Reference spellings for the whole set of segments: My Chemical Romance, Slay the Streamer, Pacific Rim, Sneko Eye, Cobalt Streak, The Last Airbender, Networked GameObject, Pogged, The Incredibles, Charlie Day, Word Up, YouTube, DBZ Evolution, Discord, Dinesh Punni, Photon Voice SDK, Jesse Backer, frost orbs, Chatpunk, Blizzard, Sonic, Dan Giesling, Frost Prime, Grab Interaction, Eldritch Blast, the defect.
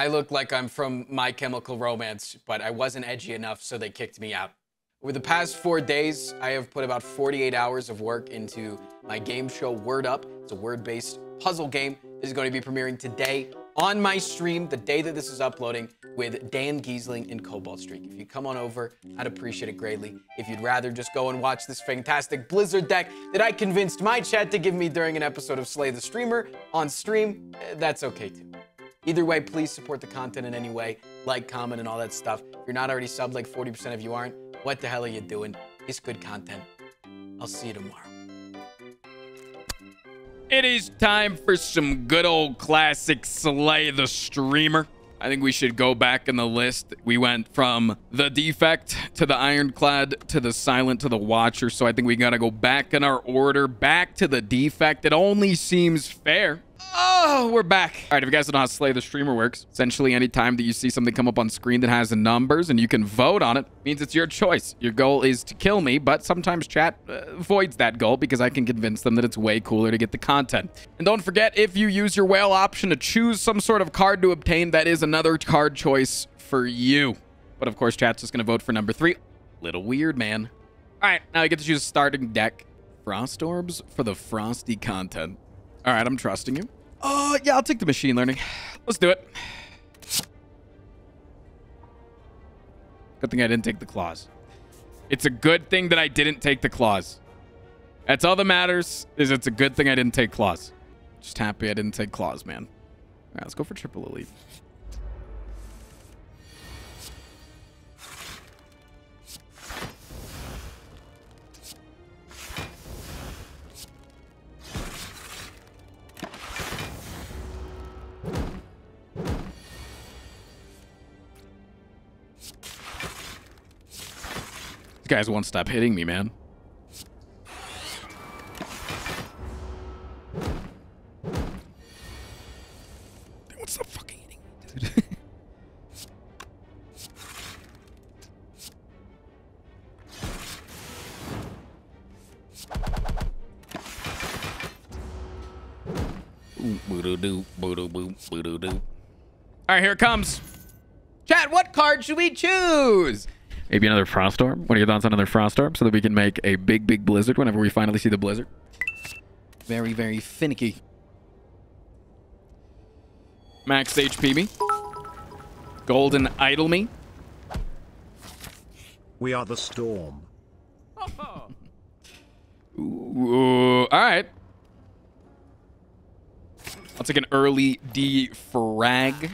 I look like I'm from My Chemical Romance, but I wasn't edgy enough, so they kicked me out. Over the past 4 days, I have put about 48 hours of work into my game show, Word Up. It's a word-based puzzle game. This is going to be premiering today on my stream, the day that this is uploading, with Dan Giesling and Cobalt Streak. If you come on over, I'd appreciate it greatly. If you'd rather just go and watch this fantastic Blizzard deck that I convinced my chat to give me during an episode of Slay the Streamer on stream, that's okay too. Either way, please support the content in any way, like, comment, and all that stuff. If you're not already subbed, like 40% of you aren't, what the hell are you doing? It's good content. I'll see you tomorrow. It is time for some good old classic Slay the Streamer. I think we should go back in the list. We went from the Defect to the Ironclad to the Silent to the Watcher. So I think we gotta go back in our order, back to the Defect. It only seems fair. Oh, we're back. All right, if you guys don't know how Slay the Streamer works, essentially any time that you see something come up on screen that has the numbers and you can vote on it, means it's your choice. Your goal is to kill me, but sometimes chat voids that goal because I can convince them that it's way cooler to get the content. And don't forget, if you use your whale option to choose some sort of card to obtain, that is another card choice for you. But of course, chat's just gonna vote for number 3. Little weird, man. All right, now you get to choose a starting deck. Frost Orbs for the frosty content. All right, I'm trusting you. Oh, yeah, I'll take the machine learning. Let's do it. Good thing I didn't take the claws. It's a good thing that I didn't take the claws. That's all that matters, is it's a good thing I didn't take claws. Just happy I didn't take claws, man. All right, let's go for triple elite. You guys won't stop hitting me, man. They won't stop fucking hitting me, dude. Ooh, boo-doo-doo, boo-doo-boo, boo-doo-doo. All right, here it comes. Chat, what card should we choose? Maybe another Frost Orb. What are your thoughts on another Frost Orb so that we can make a big, big blizzard whenever we finally see the blizzard? Very, very finicky. Max HP me. Golden Idol me. We are the storm. Ooh, all right. I'll take an early defrag.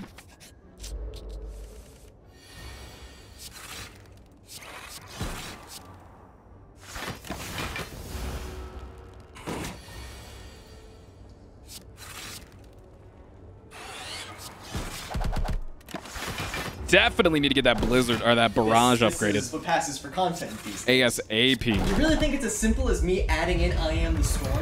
Definitely need to get that blizzard or that barrage upgraded. This is what passes for content these days. ASAP. You really think it's as simple as me adding in I am the storm?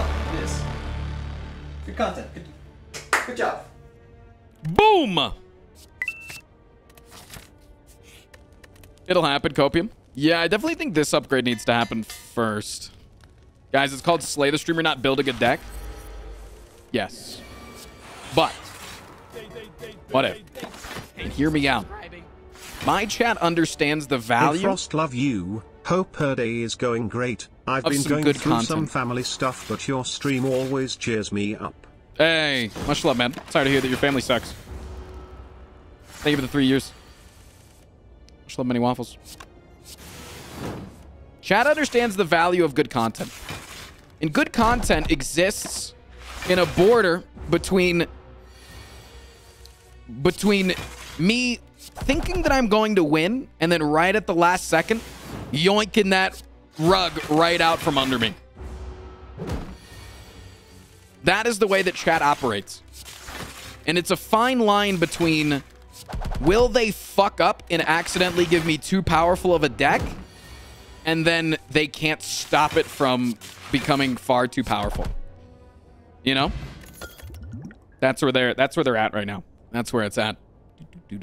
Oh, it is. Good content. Good job. Boom! It'll happen, Copium. Yeah, I definitely think this upgrade needs to happen first. Guys, it's called Slay the Streamer, not building a deck. Yes. But, what if? And hear me out. My chat understands the value. Hey, Frost, love you. Hope her day is going great. I've been going through some family stuff, but your stream always cheers me up. Hey, much love, man. Sorry to hear that your family sucks. Thank you for the 3 years. Much love, many waffles. Chat understands the value of good content. And good content exists in a border between me thinking that I'm going to win and then right at the last second, yoinking that rug right out from under me. That is the way that chat operates. And it's a fine line between will they fuck up and accidentally give me too powerful of a deck and then they can't stop it from becoming far too powerful. You know? That's where they're at right now. That's where it's at.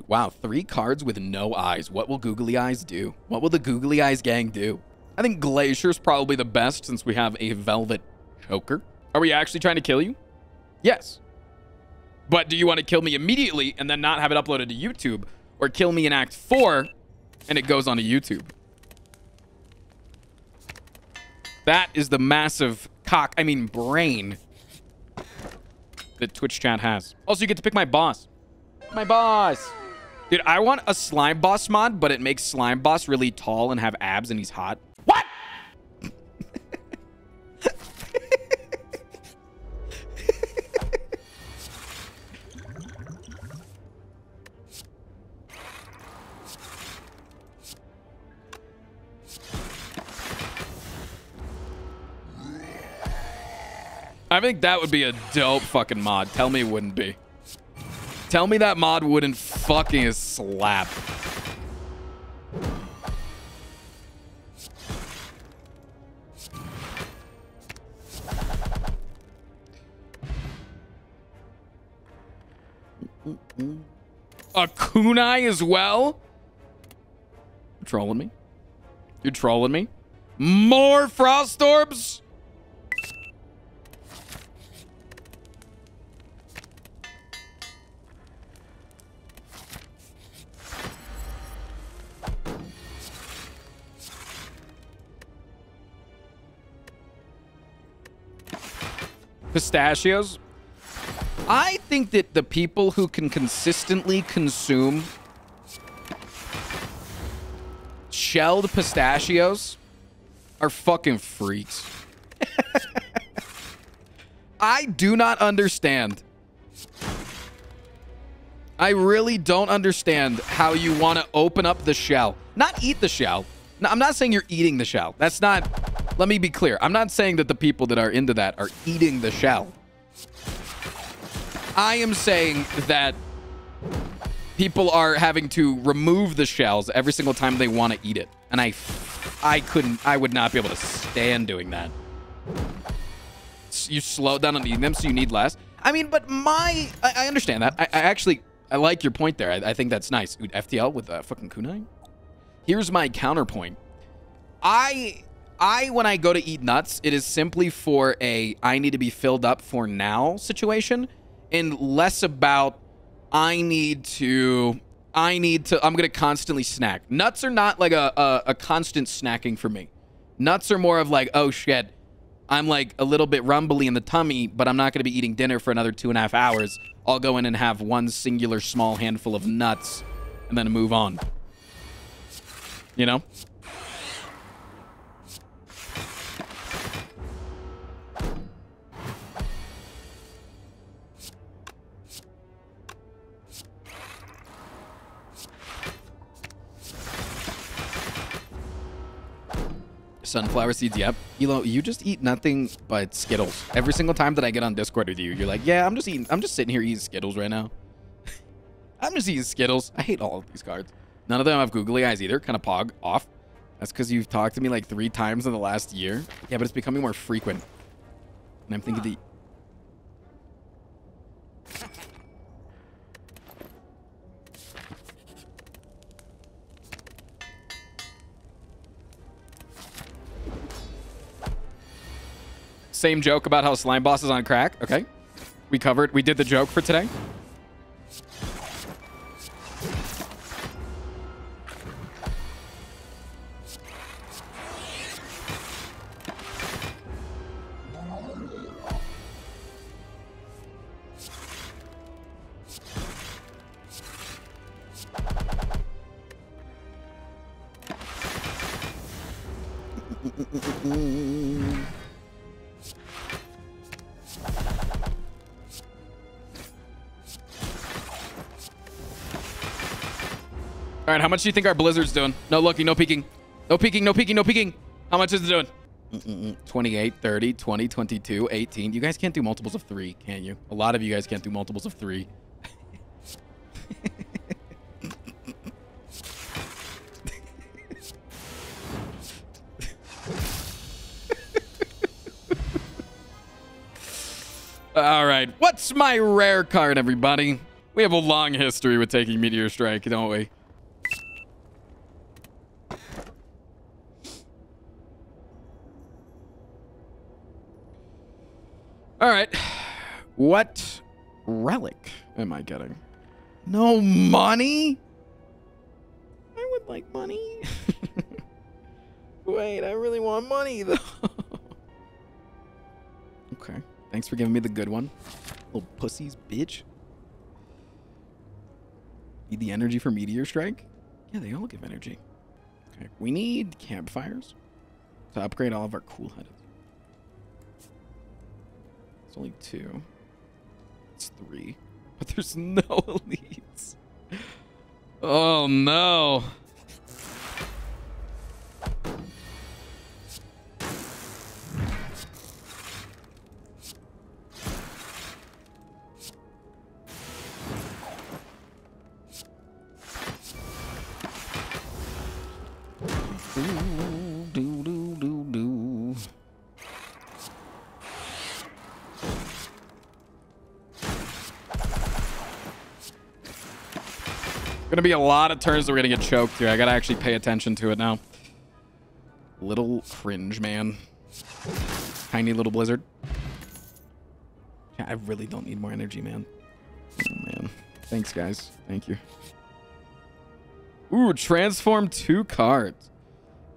Wow, 3 cards with no eyes. What will Googly Eyes do? What will the Googly Eyes gang do? I think Glacier's probably the best since we have a velvet choker. Are we actually trying to kill you? Yes. But do you want to kill me immediately and then not have it uploaded to YouTube? Or kill me in Act 4 and it goes onto YouTube? That is the massive brain that Twitch chat has. Also, you get to pick my boss. My boss. Dude, I want a slime boss mod, but it makes slime boss really tall and have abs and he's hot. What? I think that would be a dope fucking mod. Tell me it wouldn't be. Tell me that mod wouldn't fucking slap. A kunai as well? You're trolling me? You're trolling me? More frost orbs? Pistachios. I think that the people who can consistently consume shelled pistachios are fucking freaks. I do not understand. I really don't understand how you want to open up the shell. Not eat the shell. No, I'm not saying you're eating the shell. That's not... Let me be clear. I'm not saying that the people that are into that are eating the shell. I am saying that people are having to remove the shells every single time they want to eat it. And I would not be able to stand doing that. You slow down on eating them, so you need less. I mean, but I understand that. I like your point there. I think that's nice. FTL with fucking kunai? Here's my counterpoint. When I go to eat nuts, it is simply for a I need to be filled up for now situation and less about I'm going to constantly snack. Nuts are not like a constant snacking for me. Nuts are more of like, oh shit, I'm like a little bit rumbly in the tummy, but I'm not going to be eating dinner for another 2.5 hours. I'll go in and have one singular small handful of nuts and then move on. You know? Sunflower seeds, yep. Elo, you just eat nothing but Skittles. Every single time that I get on Discord with you, you're like, yeah, I'm just sitting here eating Skittles right now. I'm just eating Skittles. I hate all of these cards. None of them have googly eyes either. Kind of pog off. That's because you've talked to me like 3 times in the last year. Yeah, but it's becoming more frequent. And I'm thinking same joke about how slime boss is on crack. Okay, we did the joke for today. All right, how much do you think our Blizzard's doing? No looking, no peeking. No peeking, no peeking, no peeking. How much is it doing? 28, 30, 20, 22, 18. You guys can't do multiples of 3, can you? A lot of you guys can't do multiples of 3. All right, what's my rare card, everybody? We have a long history with taking Meteor Strike, don't we? All right. What relic am I getting? No money? I would like money. Wait, I really want money, though. Okay. Thanks for giving me the good one. Little pussies, bitch. Need the energy for Meteor Strike? Yeah, they all give energy. Okay, we need campfires to upgrade all of our cool-headed. It's only 2. It's 3. But there's no elites. Oh, no. Gonna be a lot of turns that we're gonna get choked here. I gotta actually pay attention to it now. Little cringe, man. Tiny little Blizzard. Yeah, I really don't need more energy, man. Oh, man. Thanks, guys. Thank you. Ooh, transform 2 cards.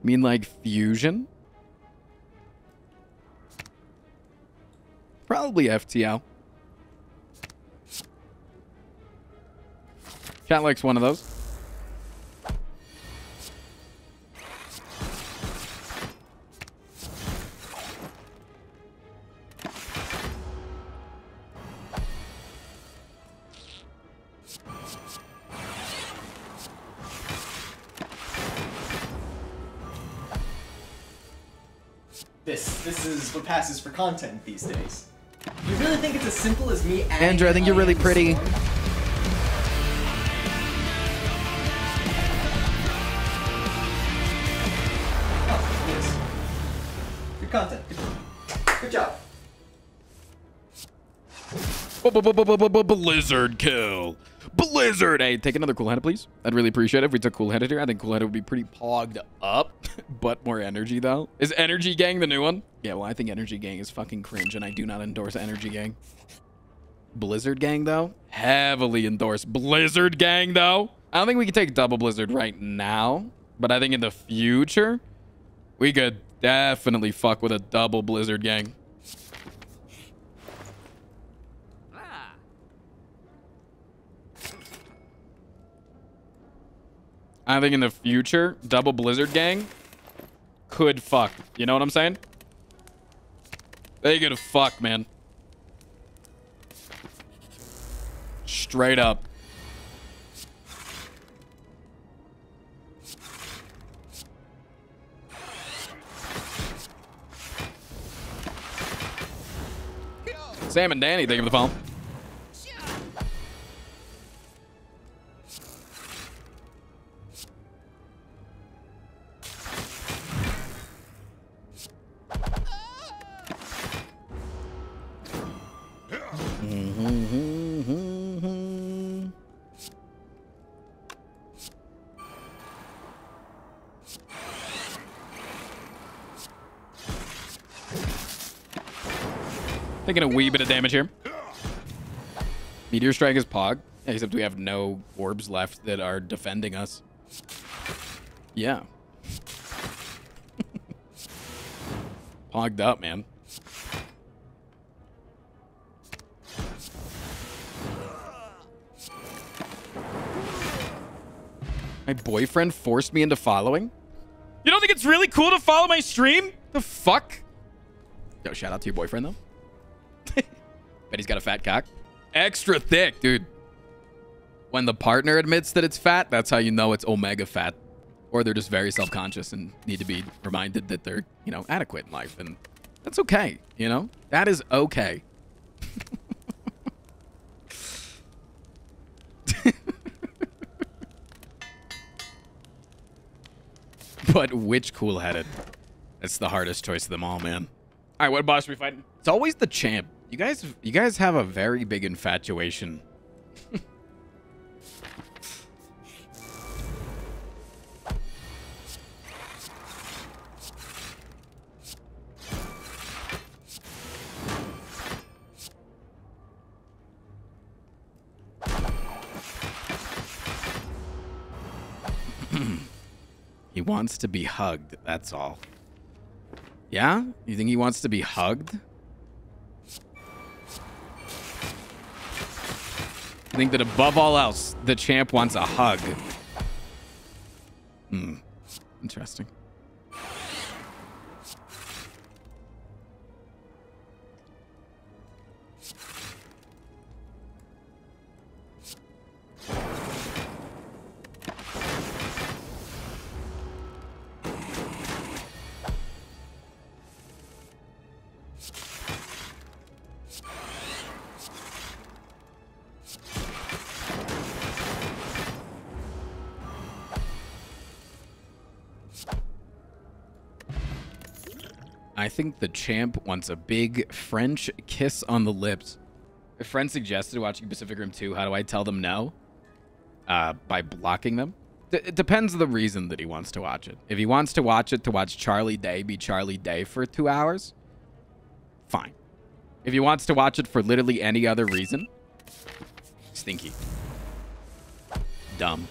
I mean, like, fusion? Probably FTL. Chat likes one of those. This is what passes for content these days. You really think it's as simple as me adding... Andrew, I think you're really pretty. Content. Good job. Blizzard kill. Blizzard. Hey, take another cool headed, please. I'd really appreciate it if we took cool headed here. I think cool headed would be pretty pogged up, but more energy though. Is energy gang the new one? Yeah, well, I think energy gang is fucking cringe, and I do not endorse energy gang. Blizzard gang though, heavily endorsed. Blizzard gang though. I don't think we can take double Blizzard right now, but I think in the future we could. Definitely fuck with a double Blizzard gang. Ah. I think in the future, double Blizzard gang could fuck. You know what I'm saying? They could fuck, man. Straight up. Sam and Danny, thank you for the phone. Taking a wee bit of damage here. Meteor Strike is pog, except we have no orbs left that are defending us. Yeah. Pogged up, man. My boyfriend forced me into following? You don't think it's really cool to follow my stream? The fuck? Yo, shout out to your boyfriend, though. Bet he's got a fat cock. Extra thick, dude. When the partner admits that it's fat, that's how you know it's omega fat. Or they're just very self-conscious and need to be reminded that they're, you know, adequate in life. And that's okay, you know? That is okay. But which cool-headed? That's the hardest choice of them all, man. All right, what boss are we fighting? It's always the champ. You guys have a very big infatuation. He wants to be hugged, that's all. Yeah? You think he wants to be hugged? I think that above all else, the champ wants a hug. Hmm. Interesting. I think the champ wants a big French kiss on the lips. A friend suggested watching Pacific Rim 2. How do I tell them no? By blocking them? It depends on the reason that he wants to watch it. If he wants to watch it to watch Charlie Day be Charlie Day for 2 hours, fine. If he wants to watch it for literally any other reason, stinky. Dumb.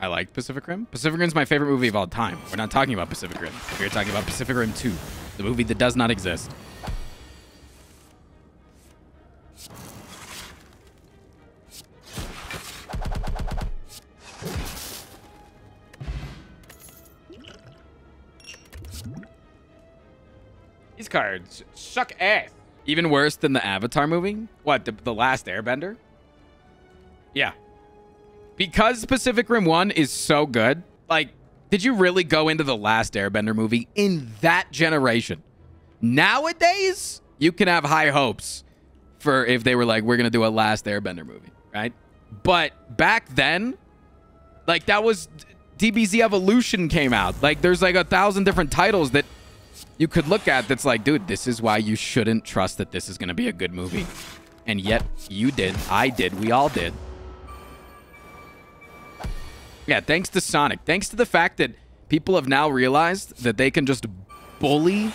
I like Pacific Rim. Pacific Rim's my favorite movie of all time. We're not talking about Pacific Rim. We're talking about Pacific Rim 2, the movie that does not exist. These cards suck ass. Even worse than the Avatar movie? What, the Last Airbender? Yeah. Because Pacific Rim 1 is so good, like, did you really go into the Last Airbender movie in that generation? Nowadays, you can have high hopes for if they were like, we're going to do a Last Airbender movie, right? But back then, like, that was DBZ Evolution came out. Like, there's like 1,000 different titles that you could look at that's like, dude, this is why you shouldn't trust that this is going to be a good movie. And yet you did, I did, we all did. Yeah, thanks to Sonic. Thanks to the fact that people have now realized that they can just bully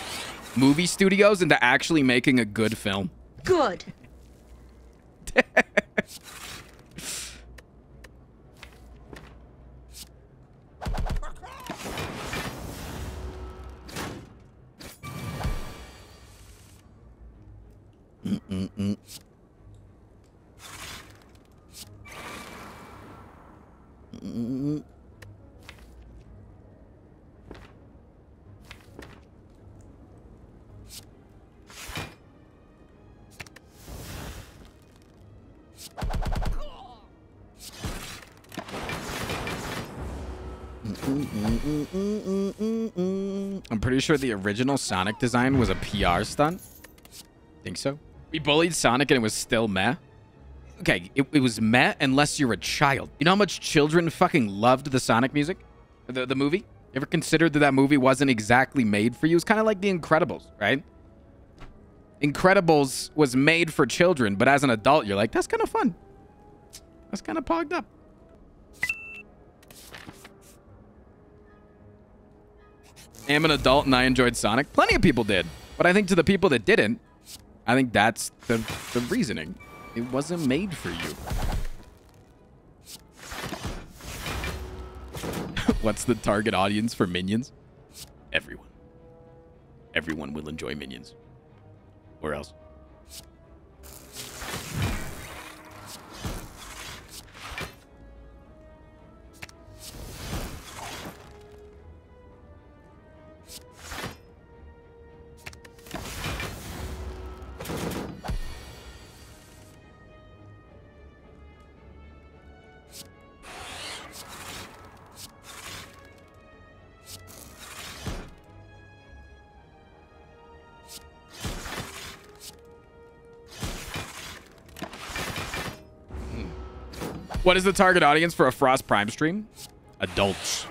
movie studios into actually making a good film. Good. Mm-mm-mm. I'm pretty sure the original Sonic design was a PR stunt. Think so? We bullied Sonic and it was still meh. Okay, it was meh unless you're a child. You know how much children fucking loved the Sonic music? The movie? Ever considered that that movie wasn't exactly made for you? It's kind of like The Incredibles, right? Incredibles was made for children, but as an adult, you're like, that's kind of fun. That's kind of pogged up. I am an adult and I enjoyed Sonic. Plenty of people did. But I think to the people that didn't, I think that's the reasoning. It wasn't made for you. What's the target audience for Minions? Everyone. Everyone will enjoy Minions. Or else. What is the target audience for a Frost Prime stream? Adults.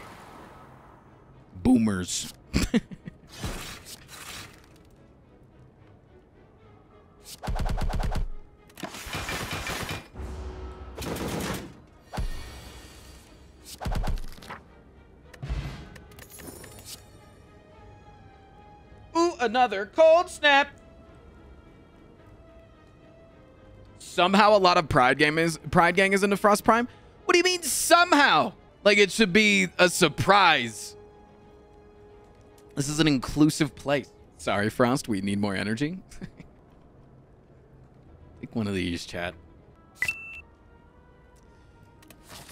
Boomers. Ooh, another cold snap. Somehow a lot of Pride Gang is into Frost Prime? What do you mean somehow? Like it should be a surprise. This is an inclusive place. Sorry, Frost, we need more energy. Take one of these, chat.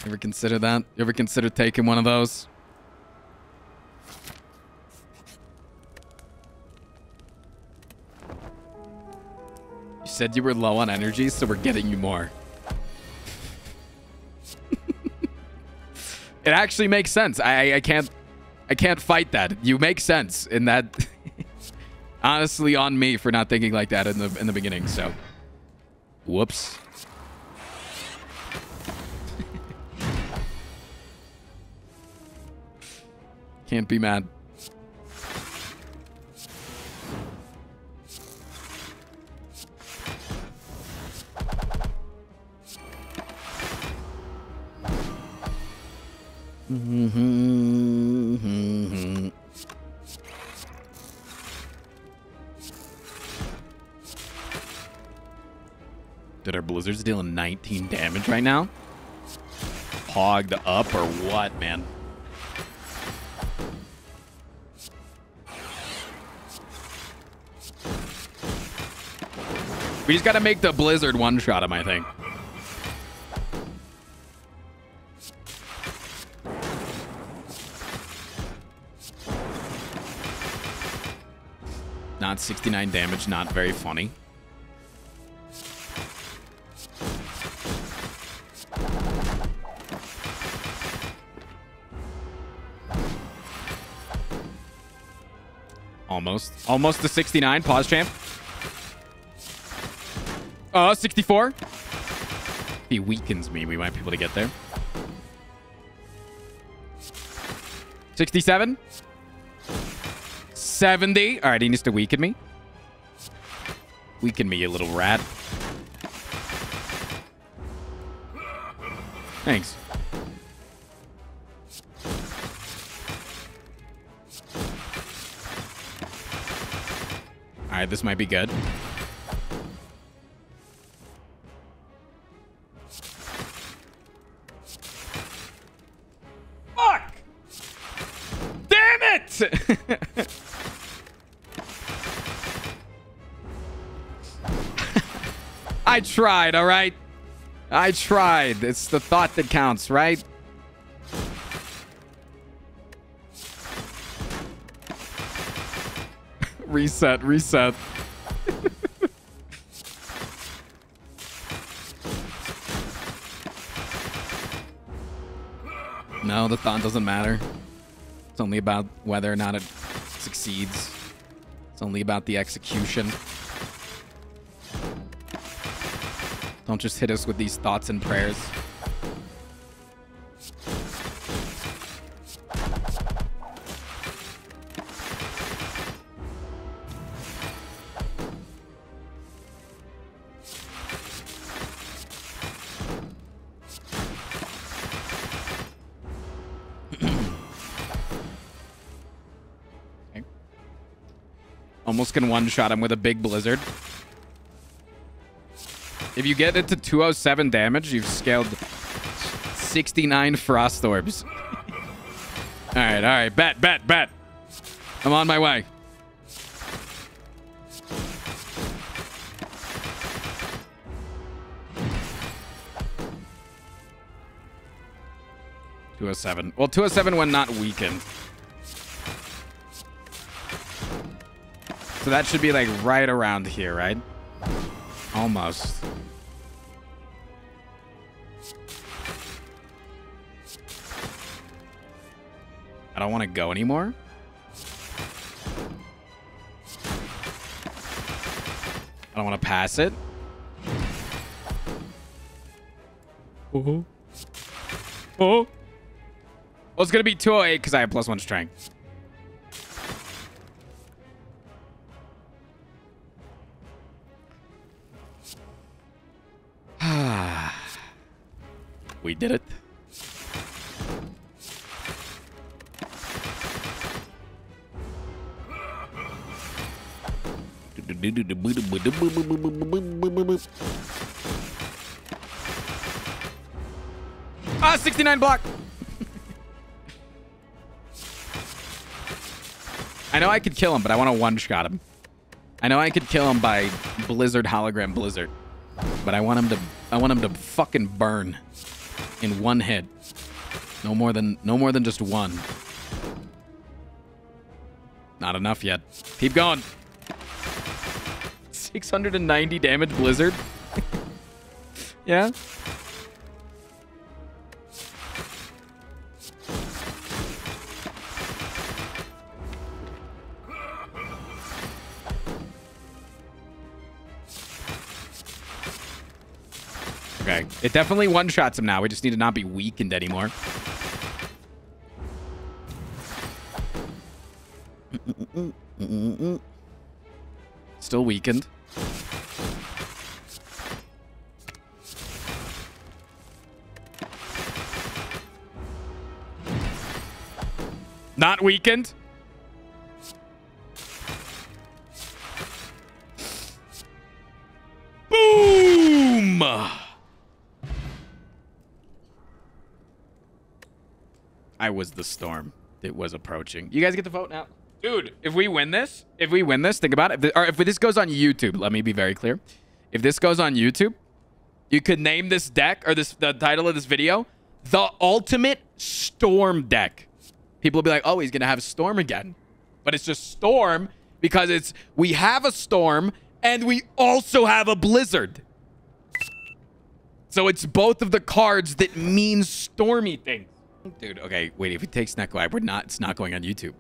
Ever consider that? Ever consider taking one of those? You said you were low on energy, so we're getting you more. It actually makes sense. I can't fight that. You make sense in that. Honestly, on me for not thinking like that in the beginning. So, whoops. Can't be mad. Did our blizzards deal 19 damage right now? Hogged up or what, man? We just gotta make the blizzard one-shot him, I think. Not 69 damage, not very funny. Almost. Almost to 69. Pause, champ. 64. He weakens me. We might be able to get there. 67. 70. All right, he needs to weaken me. Weaken me, you little rat. Thanks. All right, this might be good. Fuck! Damn it! I tried, all right? I tried. It's the thought that counts, right? Reset, reset. No, the thought doesn't matter. It's only about whether or not it succeeds. It's only about the execution. Don't just hit us with these thoughts and prayers. Okay. Almost can one-shot him with a big blizzard. If you get it to 207 damage, you've scaled 69 frost orbs. All right, bet, bet, bet. I'm on my way. Well, 207 when not weakened. So that should be like right around here, right? Almost. I don't want to go anymore. I don't want to pass it. Oh. Well, it's going to be 208 because I have +1 strength. We did it. Ah, 69 block. I know I could kill him, but I want to one-shot him. I know I could kill him by Blizzard hologram Blizzard, but I want him to fucking burn in one hit. No more than just one. Not enough yet. Keep going. 690 damage, Blizzard. Yeah. Okay. It definitely one-shots him now. We just need to not be weakened anymore. Still weakened. Not weakened. Boom. I was the storm. It was approaching. You guys get the vote now. Dude, if we win this, think about it. Or if this goes on YouTube, let me be very clear. If this goes on YouTube, you could name this deck, or the title of this video, The Ultimate Storm Deck. People will be like, oh, he's going to have Storm again. But it's just Storm because it's, we have a Storm and we also have a Blizzard. So it's both of the cards that mean stormy things. Dude, okay, wait, if we take Sneko Eye, it's not going on YouTube.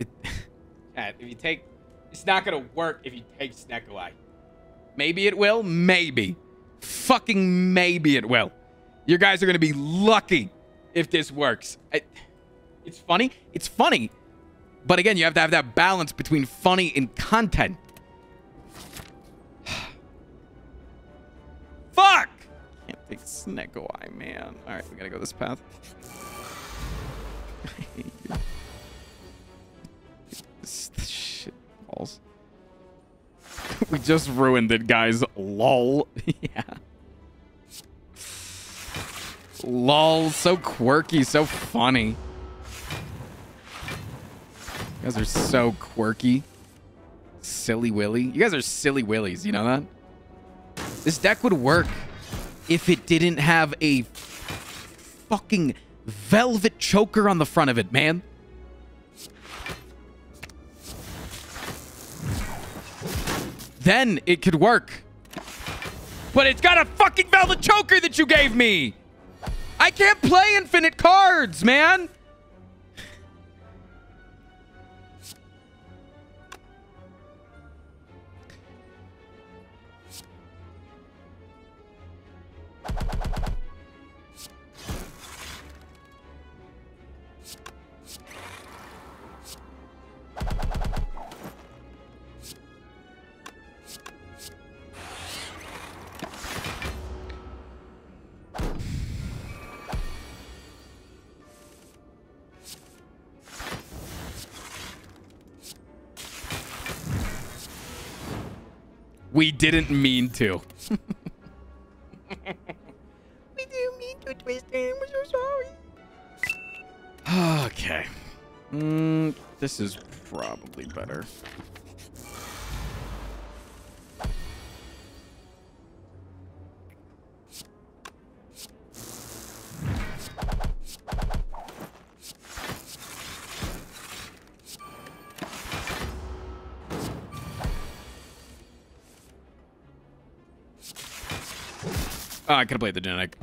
It's not going to work if you take Sneko Eye. Maybe it will, maybe. Fucking maybe it will. You guys are going to be lucky if this works. It's funny. But again, you have to have that balance between funny and content. Fuck! Can't take Sneko Eye, man. All right, we got to go this path. Shit balls. We just ruined it, guys. Lol. Yeah. Lol. So quirky. So funny. You guys are so quirky. Silly Willy. You guys are silly willies. You know that? This deck would work if it didn't have a fucking velvet choker on the front of it, man. Then it could work. But it's got a fucking velvet choker that you gave me. I can't play infinite cards, man. We didn't mean to. We didn't mean to, Twister. We're so sorry. Okay. This is probably better. Oh, I could have played the genetic.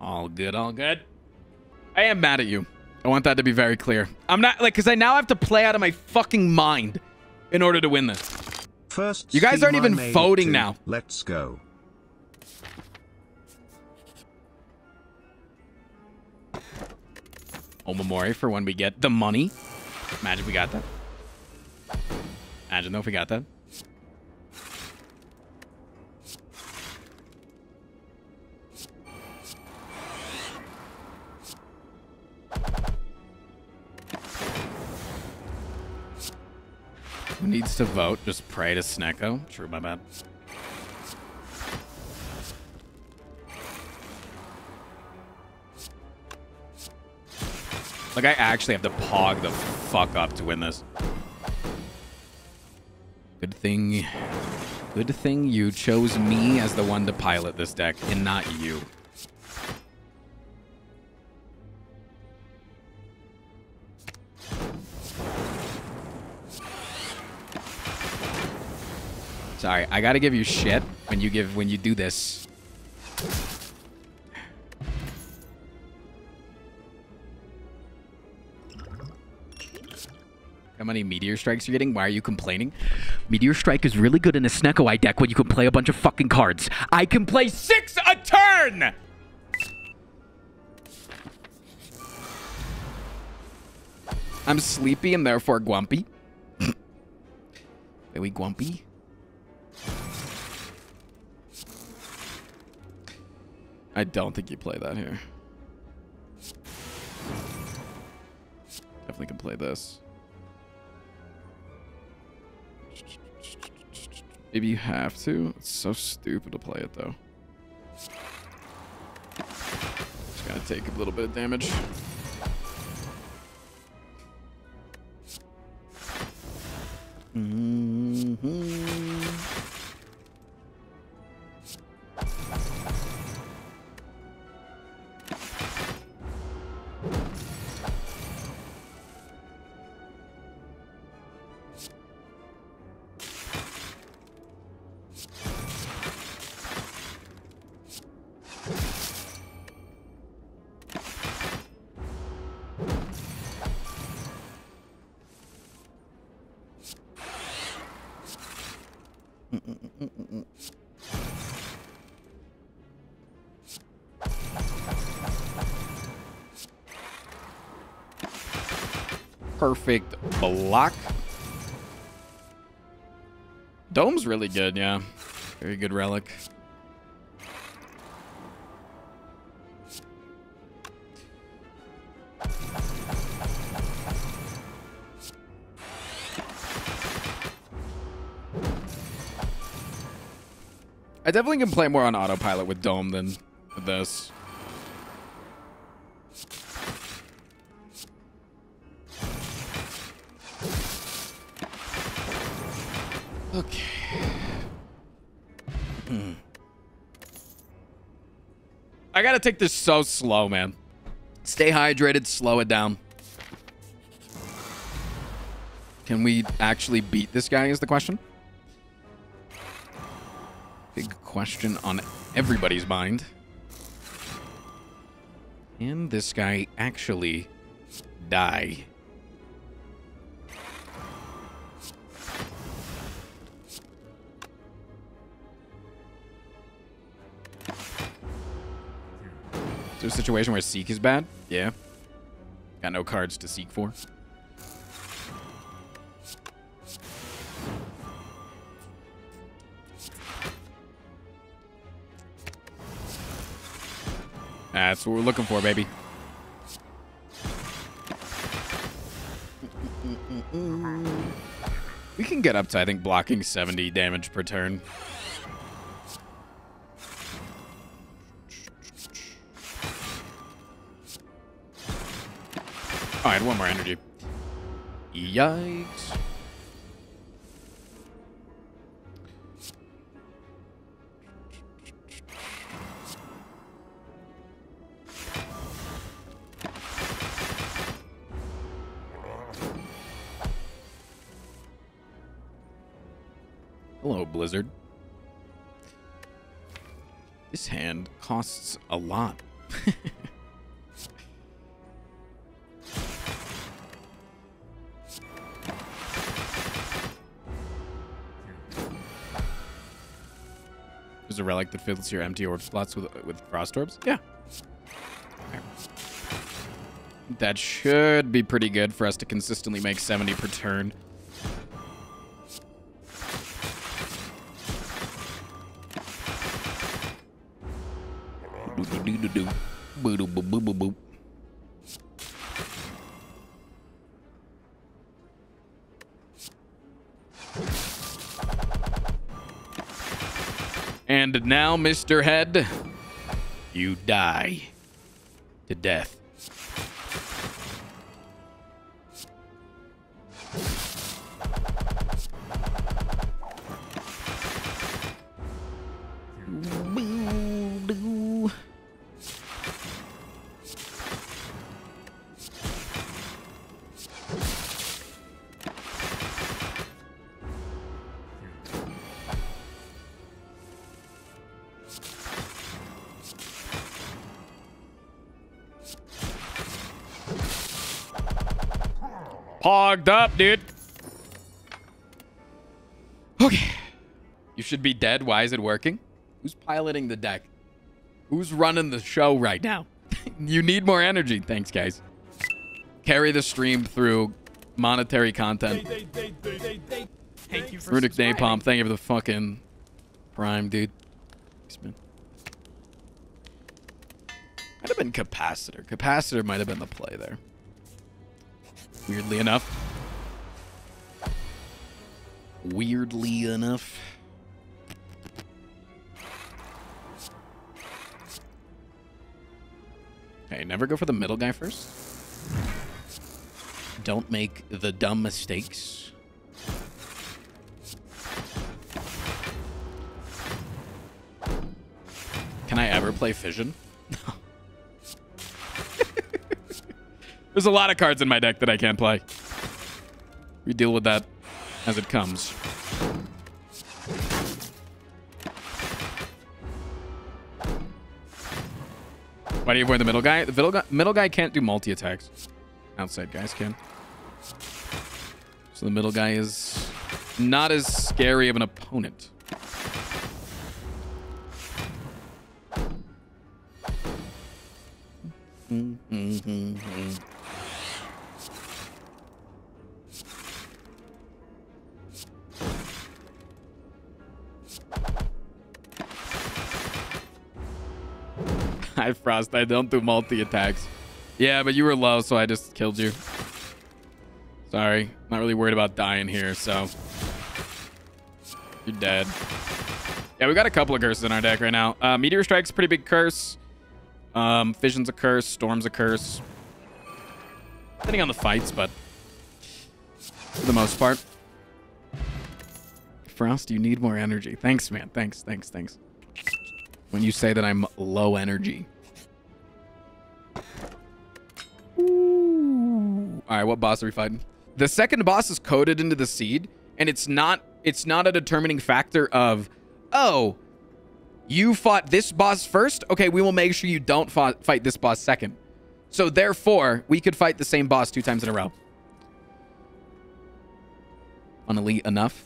All good, all good. I am mad at you. I want that to be very clear. I'm not, like, because I now have to play out of my fucking mind in order to win this. First, you guys aren't even voting now. Let's go. Omamori for when we get the money. Imagine we got that. Imagine though if we got that. Who needs to vote? Just pray to Sneko. True, my bad. Like, I actually have to pog the fuck up to win this. Good thing you chose me as the one to pilot this deck and not you. Sorry, I gotta give you shit when you do this. How many meteor strikes you're getting? Why are you complaining? Meteor strike is really good in a Sneko Eye deck when you can play a bunch of fucking cards. I can play 6 a turn! I'm sleepy and therefore grumpy. Are we grumpy? I don't think you play that here. Definitely can play this. Maybe you have to. It's so stupid to play it though. Just gotta take a little bit of damage. Mm-hmm. Perfect block. Dome's really good, yeah. Very good relic. I definitely can play more on autopilot with Dome than this. Okay. I gotta take this so slow, man. Stay hydrated, slow it down. Can we actually beat this guy is the question? Big question on everybody's mind. Can this guy actually die? Is there a situation where Seek is bad? Yeah. Got no cards to Seek for. That's what we're looking for, baby. We can get up to, I think, blocking 70 damage per turn. All right, one more energy. Yikes. Hello, Blizzard. This hand costs a lot. There's a relic that fills your empty orb slots with frost orbs? Yeah. That should be pretty good for us to consistently make 70 per turn. And now, Mr. Head, you die to death. Pogged up, dude. Okay. You should be dead. Why is it working? Who's piloting the deck? Who's running the show right now? You need more energy. Thanks, guys. Carry the stream through monetary content. Thank you for Runic Napalm. Thank you for the fucking prime, dude. Thanks, man. Might have been Capacitor. Capacitor might have been the play there. Weirdly enough. Weirdly enough. Okay, never go for the middle guy first. Don't make the dumb mistakes. Can I ever play Fission? No. There's a lot of cards in my deck that I can't play. We deal with that as it comes. Why do you avoid the middle guy? The middle guy can't do multi-attacks. Outside guys can. So the middle guy is not as scary of an opponent. Hi, Frost. I don't do multi-attacks. Yeah, but you were low, so I just killed you. Sorry. Not really worried about dying here, so... You're dead. Yeah, we got a couple of curses in our deck right now. Meteor Strike's a pretty big curse. Fission's a curse. Storm's a curse. Depending on the fights, but... For the most part. Frost, you need more energy. Thanks, man. Thanks. When you say that I'm low energy. Ooh. All right, what boss are we fighting? The second boss is coded into the seed, and it's not a determining factor of, oh, you fought this boss first? Okay, we will make sure you don't fight this boss second. So therefore, we could fight the same boss 2 times in a row. Funnily enough.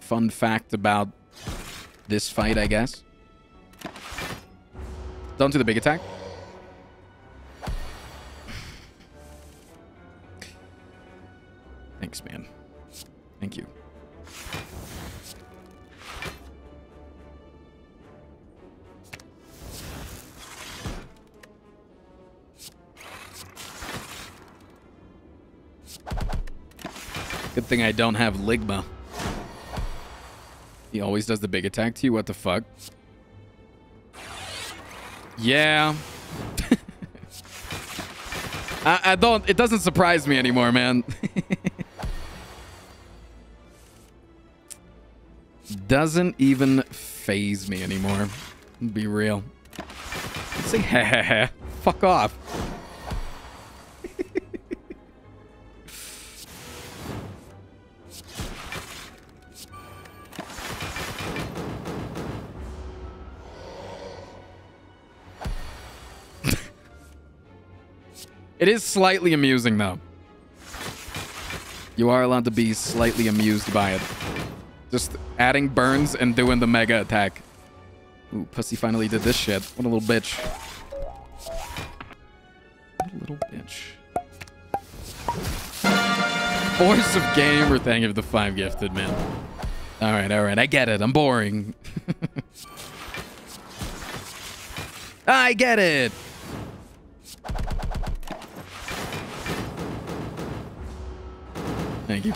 Fun fact about this fight, I guess. Don't do the big attack. Thanks, man. Thank you. Good thing I don't have Ligma. He always does the big attack to you. What the fuck? Yeah. I don't... It doesn't surprise me anymore, man. Doesn't even faze me anymore. Be real. Say, ha. Fuck off. It is slightly amusing, though. You are allowed to be slightly amused by it. Just adding burns and doing the mega attack. Ooh, Pussy finally did this shit. What a little bitch. What a little bitch. Voice of gamer, thank you for the 5 gifted, man. All right, I get it. I'm boring. I get it. Thank you.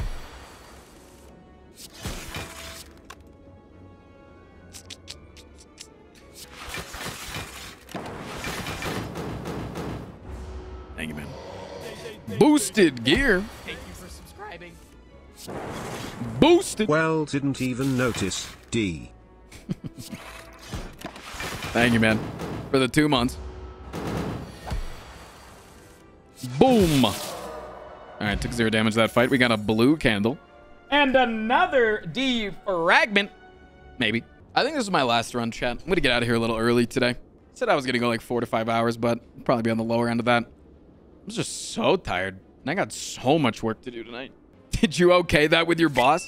Thank you, man. Boosted gear. Thank you for subscribing. Boosted. Well, didn't even notice. D. Thank you, man, for the 2 months. Boom. All right, took 0 damage to that fight. We got a blue candle. And another D fragment. Maybe. I think this is my last run, chat. I'm going to get out of here a little early today. I said I was going to go like 4 to 5 hours, but I'll probably be on the lower end of that. I was just so tired. And I got so much work to do tonight. Did you okay that with your boss?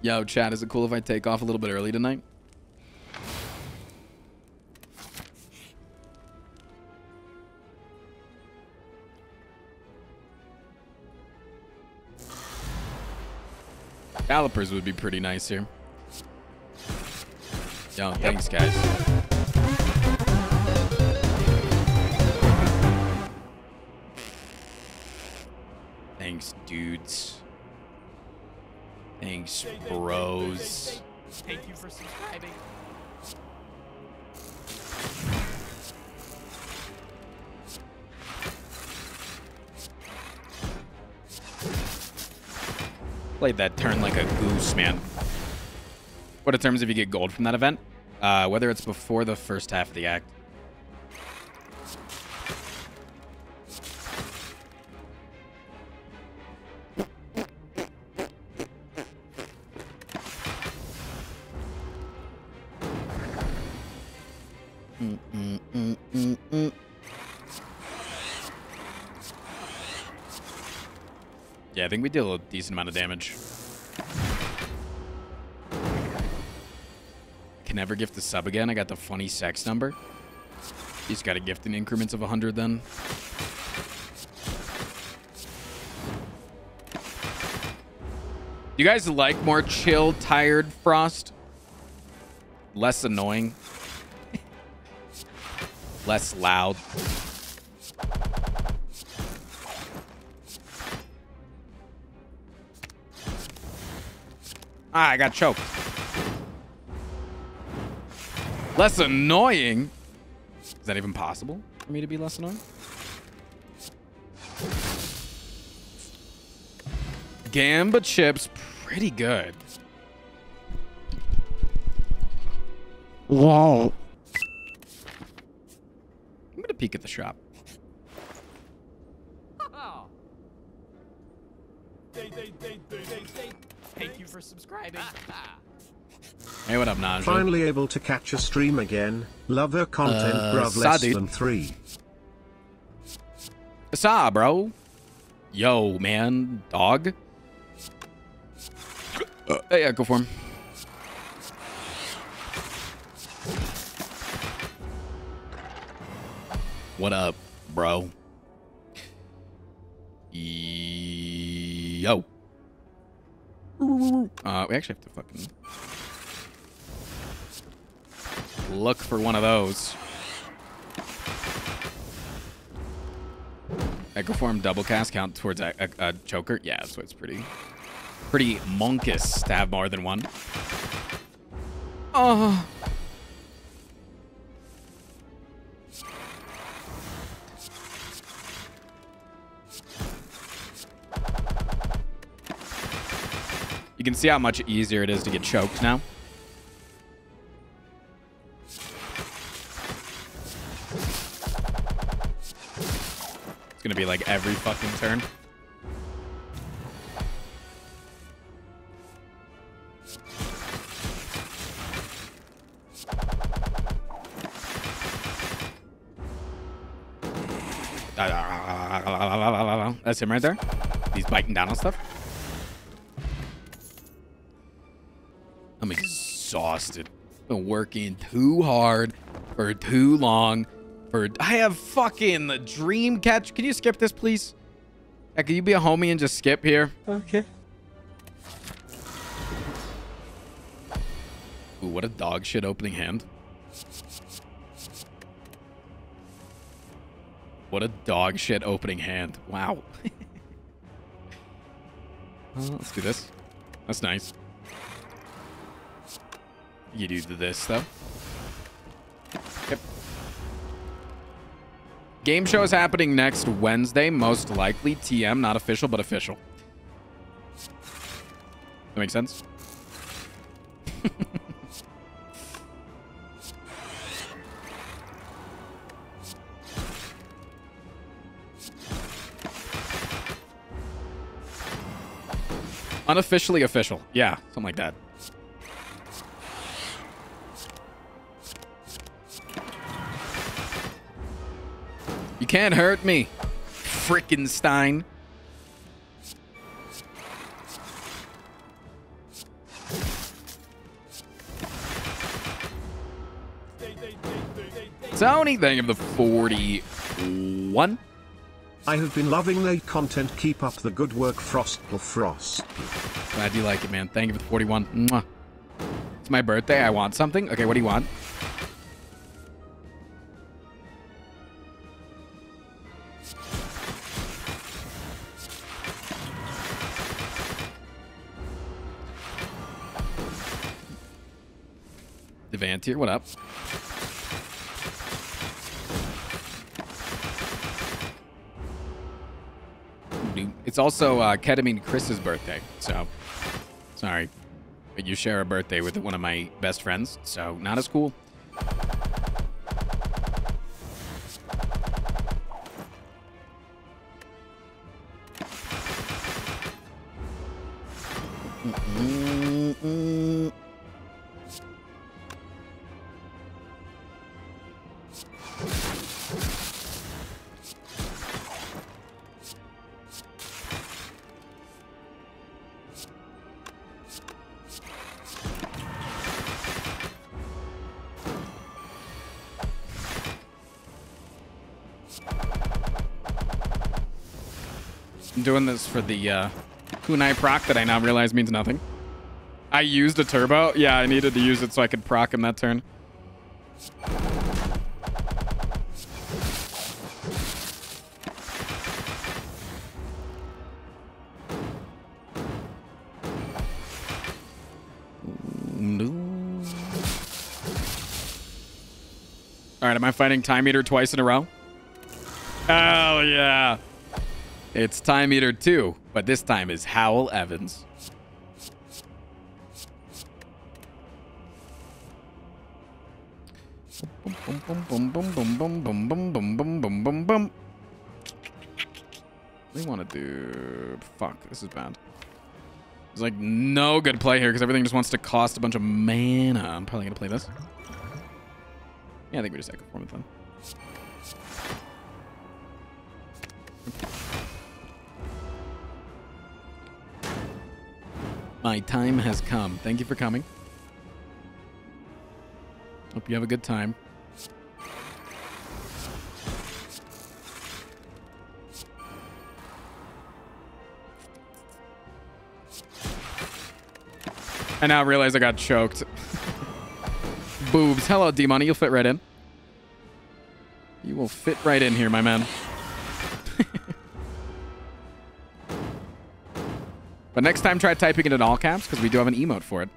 Yo, chat, is it cool if I take off a little bit early tonight? Calipers would be pretty nice here. Yo, thanks, guys. Thanks, dudes. Thanks, bros. Thank you for subscribing. Played that turn like a goose, man. What determines if you get gold from that event? Whether it's before the first half of the act. Yeah, I think we deal a decent amount of damage. Can never gift the sub again. I got the funny sex number. He's got a gift in increments of 100 then. You guys like more chill, tired Frost? Less annoying. Less loud. Ah, I got choked. Less annoying? Is that even possible for me to be less annoying? Gamba chips, pretty good. Wow. I'm gonna peek at the shop. Thank you for subscribing. Hey, what up, Najee? Finally able to catch a stream again. Love her content, bruv. Less than 3. Saw, bro. Yo, man. Dog. Hey, yeah, go for him. What up, bro? Yo. We actually have to fucking look for one of those. Echoform double cast count towards a choker. Yeah, so it's pretty monkus to have more than one. Oh. You can see how much easier it is to get choked now. It's gonna be like every fucking turn. That's him right there. He's biting down on stuff. exhausted. Been working too hard for too long. I have fucking the dream catch. Can you skip this, please? Can you be a homie and just skip here? Okay. Ooh, what a dog shit opening hand. What a dog shit opening hand. Wow. Let's do this. That's nice. You do this, though. Yep. Game show is happening next Wednesday, most likely. TM, not official, but official. That makes sense? Unofficially official. Yeah, something like that. You can't hurt me, Frickenstein. Sony, thank you for the 41. I have been loving late content. Keep up the good work, Frost. Glad you like it, man. Thank you for the 41. Mwah. It's my birthday. I want something. Okay, what do you want? Devantier, what up? It's also Ketamine Chris's birthday, so sorry. But you share a birthday with one of my best friends, so not as cool. Doing this for the kunai proc that I now realize means nothing. I used a turbo. Yeah, I needed to use it so I could proc him that turn. All right, am I fighting Time Eater twice in a row? Hell yeah. It's Time Eater 2, but this time is Howell Evans. We want to do... Fuck, this is bad. There's like no good play here because everything just wants to cost a bunch of mana. I'm probably going to play this. Yeah, I think we just echo form it then. My time has come. Thank you for coming. Hope you have a good time. I now realize I got choked. Boobs. Hello, D-Money. You'll fit right in. You will fit right in here, my man. But next time, try typing it in all caps, because we do have an emote for it.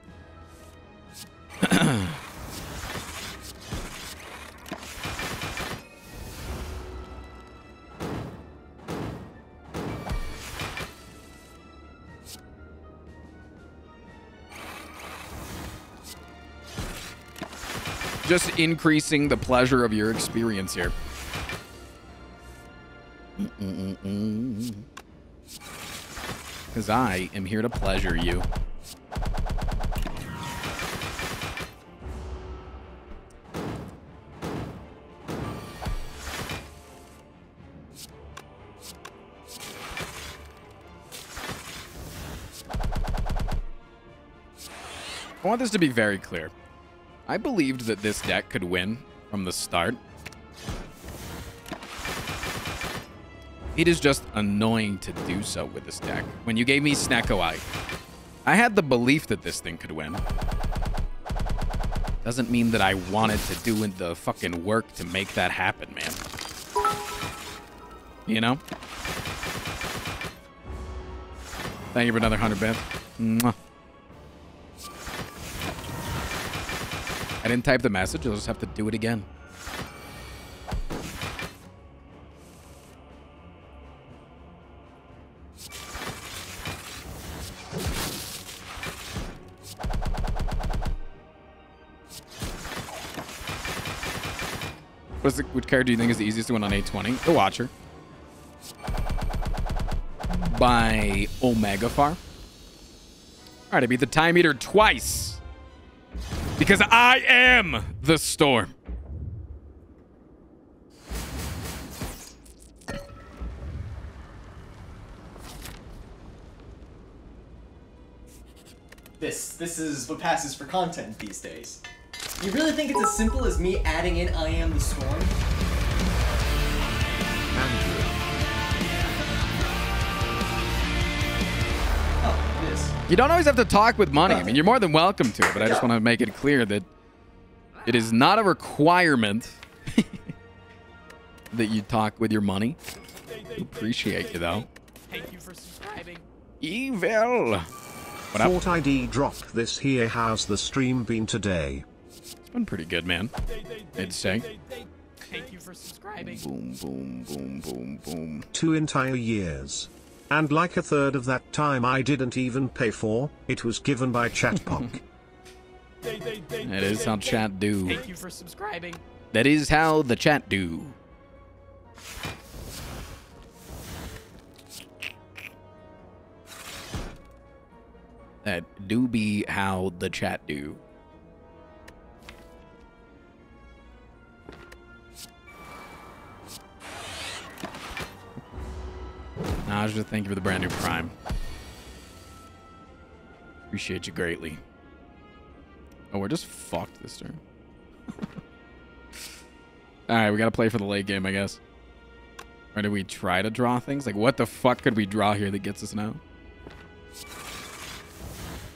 Just increasing the pleasure of your experience here. Because I am here to pleasure you. I want this to be very clear. I believed that this deck could win from the start. It is just annoying to do so with this deck. When you gave me Sneko Eye, I had the belief that this thing could win. Doesn't mean that I wanted to do the fucking work to make that happen, man. You know? Thank you for another 100 bits. Mwah. I didn't type the message. I'll just have to do it again. Which card do you think is the easiest one on 820? The Watcher. By Omega Far. All right, I beat the Time Eater twice. Because I am the Storm. This is what passes for content these days. You really think it's as simple as me adding in I am the Storm? Andrew. Oh, this. You don't always have to talk with money. I mean, you're more than welcome to, but I just want to make it clear that it is not a requirement that you talk with your money. I appreciate you, though. Thank you for subscribing. Evil. Thought I'd drop this here. How's the stream been today? It's been pretty good, man. I'd say. Thank you for subscribing. Boom, boom, boom, boom, boom. 2 entire years. And like 1/3 of that time I didn't even pay for. It was given by Chatpunk. That is how chat do. Thank you for subscribing. That is how the chat do. That do be how the chat do. Naja, thank you for the brand new Prime. Appreciate you greatly. Oh, we're just fucked this turn. All right, we got to play for the late game, I guess. Or do we try to draw things? Like, what the fuck could we draw here that gets us now?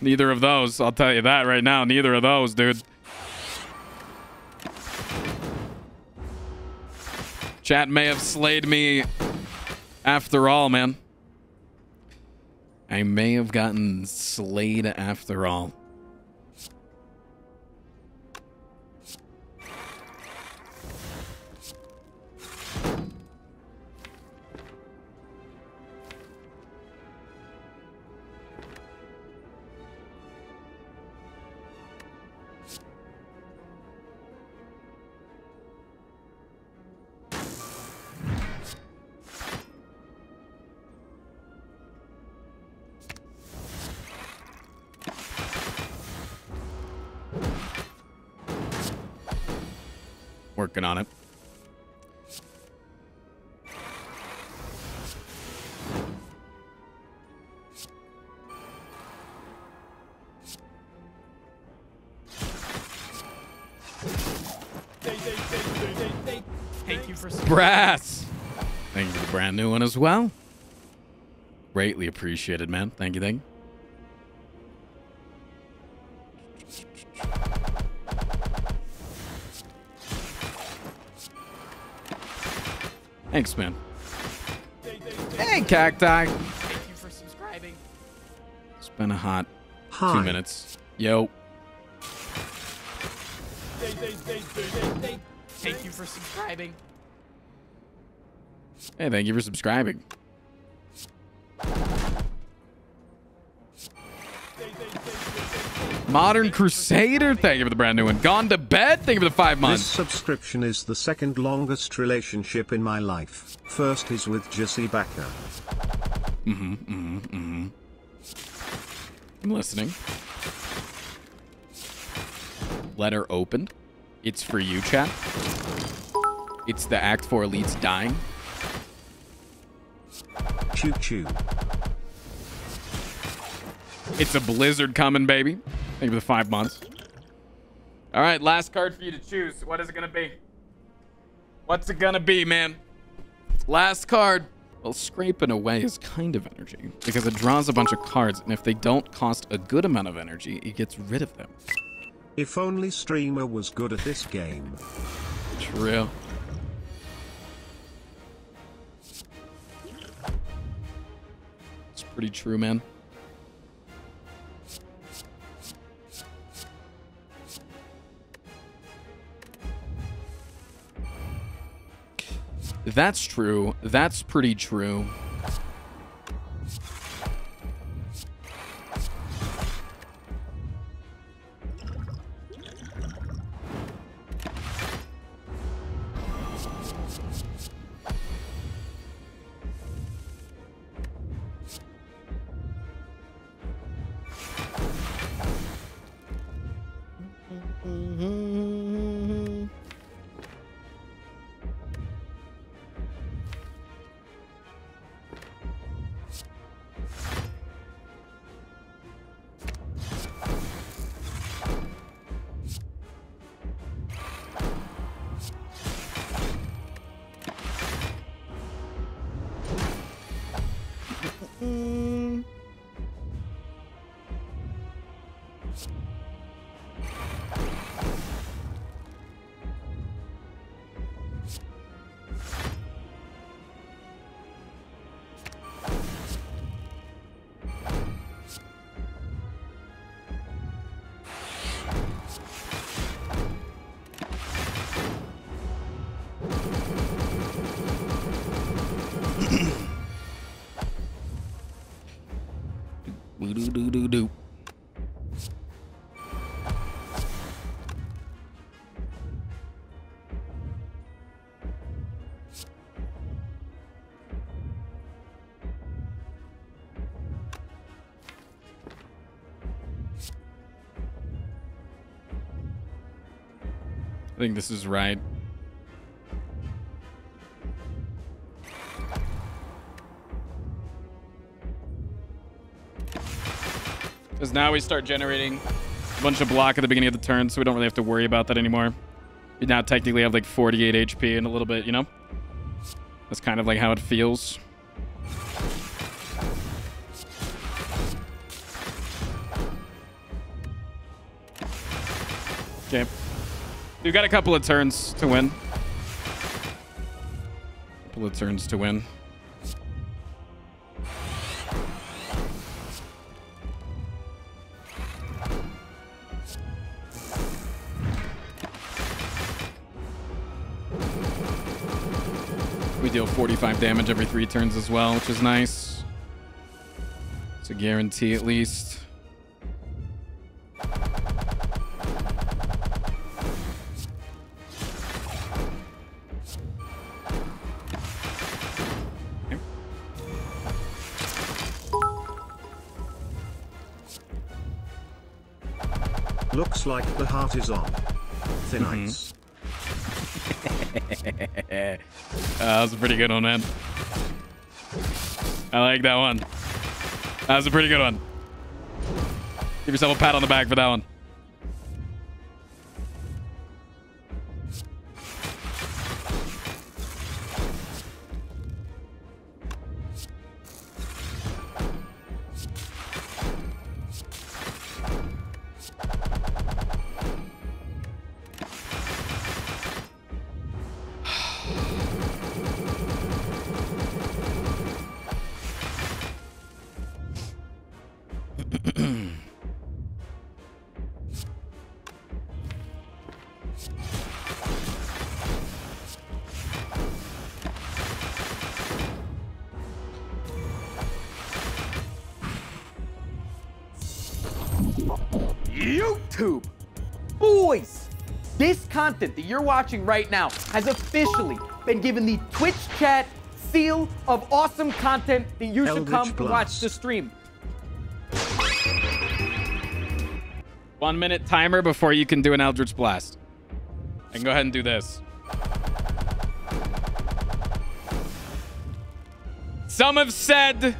Neither of those. I'll tell you that right now. Neither of those, dude. Chat may have slayed me after all, man. I may have gotten slayed after all. Working on it. Thank you for Brass. Thank you for the brand new one as well. Greatly appreciated, man. Thank you, thank you. Thanks, man. Hey, Cacti. Thank you for subscribing. It's been a hot 2 minutes. Yo. Thank you for subscribing. Hey, thank you for subscribing. Modern Crusader, thank you for the brand new one. Gone to Bed, thank you for the 5 months. This subscription is the second longest relationship in my life. First is with Jesse Backer. I'm listening. Letter opened. It's for you, chat. It's the Act 4 elites dying. Choo-choo. It's a blizzard coming, baby. Thank you for the 5 months. All right, last card for you to choose. What is it gonna be? What's it gonna be, man? Last card. Well, scraping away is kind of energy because it draws a bunch of cards, and if they don't cost a good amount of energy, it gets rid of them. If only Streamer was good at this game. True. It's pretty true, man. That's true. That's pretty true. I think this is right. Because now we start generating a bunch of block at the beginning of the turn, so we don't really have to worry about that anymore. We now technically have like 48 HP and a little bit, you know? That's kind of like how it feels. Okay. We've got a couple of turns to win. We deal 45 damage every 3 turns as well, which is nice. It's a guarantee at least. Looks like the heart is on thin ice. That was a pretty good one, man. I like that one. That was a pretty good one. Give yourself a pat on the back for that one. YouTube, boys, this content that you're watching right now has officially been given the Twitch chat seal of awesome content that you should come to watch the stream. 1 minute timer before you can do an Eldritch Blast. I can go ahead and do this. Some have said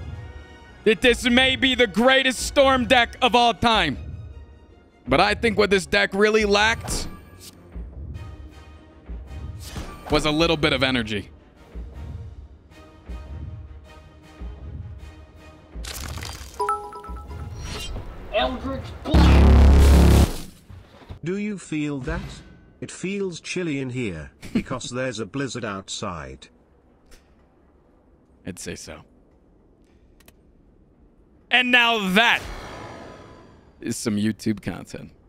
that this may be the greatest storm deck of all time. But I think what this deck really lacked was a little bit of energy. Eldritch Blast! Do you feel that? It feels chilly in here, because there's a blizzard outside. I'd say so. And now that is some YouTube content.